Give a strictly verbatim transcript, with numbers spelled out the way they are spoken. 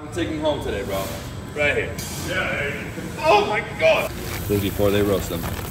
I'm taking home today, bro. Right here. Yeah. Hey. Oh my God. Before they roast them.